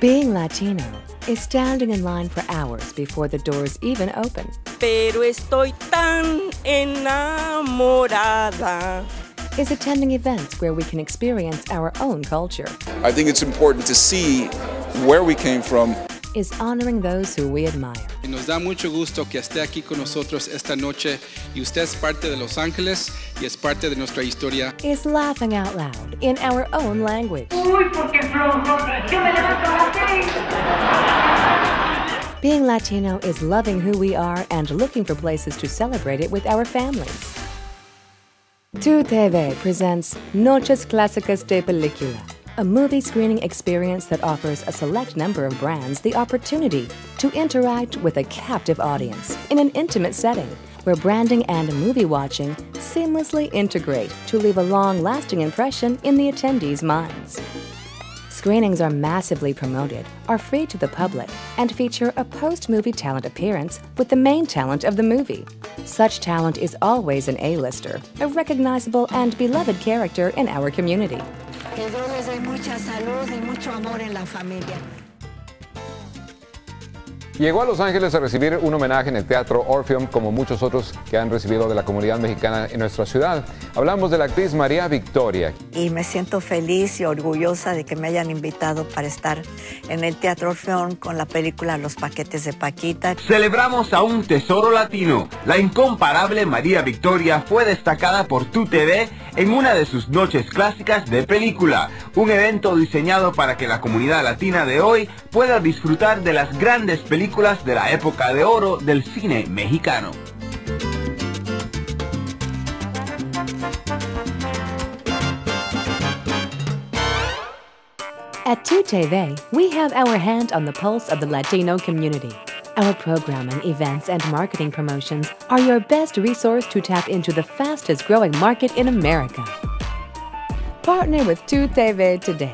Being Latino is standing in line for hours before the doors even open. Pero estoy tan enamorada. Is attending events where we can experience our own culture. I think it's important to see where we came from. Is honoring those who we admire. Y nos da mucho gusto que esté aquí con nosotros esta noche y usted es parte de Los Ángeles y es parte de nuestra historia. Is laughing out loud in our own language. Uy, porque flojo, yo me levanto así. Being Latino is loving who we are and looking for places to celebrate it with our families. Tu TV presents Noches Clásicas de Película, a movie screening experience that offers a select number of brands the opportunity to interact with a captive audience in an intimate setting where branding and movie watching seamlessly integrate to leave a long-lasting impression in the attendees' minds. Screenings are massively promoted, are free to the public, and feature a post-movie talent appearance with the main talent of the movie. Such talent is always an A-lister, a recognizable and beloved character in our community. Que Dios les dé mucha salud y mucho amor en la familia. Llegó a Los Ángeles a recibir un homenaje en el Teatro Orpheum, como muchos otros que han recibido de la comunidad mexicana en nuestra ciudad. Hablamos de la actriz María Victoria. Y me siento feliz y orgullosa de que me hayan invitado para estar en el Teatro Orpheum con la película Los Paquetes de Paquita. Celebramos a un tesoro latino. La incomparable María Victoria fue destacada por Tu TV en una de sus noches clásicas de película, un evento diseñado para que la comunidad latina de hoy pueda disfrutar de las grandes películas de la época de oro del cine mexicano. At Tu TV, we have our hand on the pulse of the Latino community. Our programming, events, and marketing promotions are your best resource to tap into the fastest growing market in America. Partner with Tu TV today.